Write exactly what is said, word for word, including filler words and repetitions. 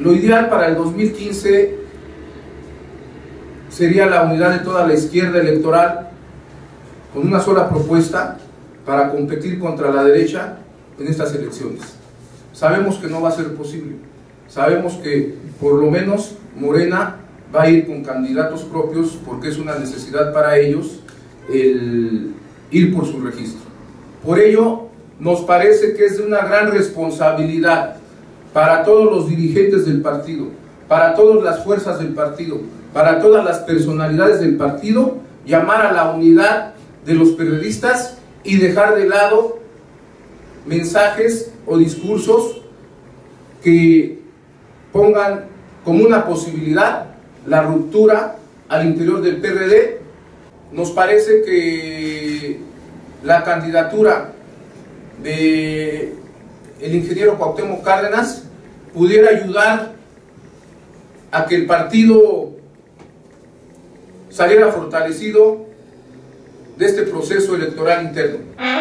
Lo ideal para el dos mil quince sería la unidad de toda la izquierda electoral con una sola propuesta para competir contra la derecha en estas elecciones. Sabemos que no va a ser posible. Sabemos que por lo menos Morena va a ir con candidatos propios porque es una necesidad para ellos el ir por su registro. Por ello, nos parece que es de una gran responsabilidad para todos los dirigentes del partido, para todas las fuerzas del partido, para todas las personalidades del partido, llamar a la unidad de los periodistas y dejar de lado mensajes o discursos que pongan como una posibilidad la ruptura al interior del P R D. Nos parece que la candidatura de el ingeniero Cuauhtémoc Cárdenas pudiera ayudar a que el partido saliera fortalecido de este proceso electoral interno.